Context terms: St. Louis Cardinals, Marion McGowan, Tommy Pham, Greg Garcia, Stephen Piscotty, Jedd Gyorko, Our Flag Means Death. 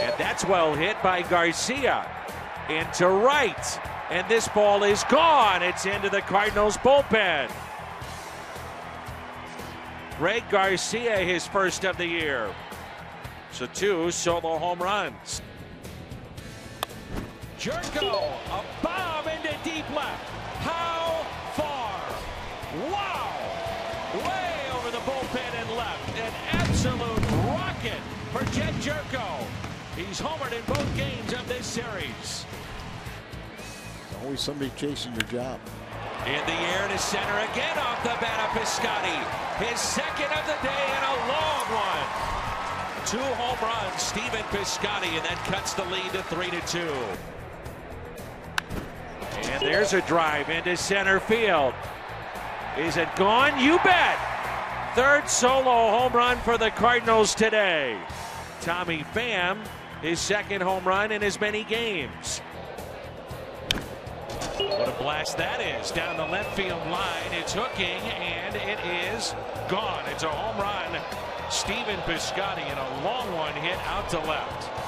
And that's well hit by Garcia into right. And this ball is gone. It's into the Cardinals bullpen. Greg Garcia, his first of the year. So 2 solo home runs. Gyorko, a bomb into deep left. How far? Wow! Way over the bullpen and left. An absolute rocket for Jedd Gyorko. He's homered in both games of this series. Always somebody chasing your job. In the air to center again off the bat of Piscotty. His second of the day and a long one. 2 home runs, Stephen Piscotty, and that cuts the lead to 3-2. And there's a drive into center field. Is it gone? You bet. 3rd solo home run for the Cardinals today. Tommy Pham, his 2nd home run in as many games. What a blast that is. Down the left field line. It's hooking, and it is gone. It's a home run. Stephen Piscotty, and a long one hit out to left.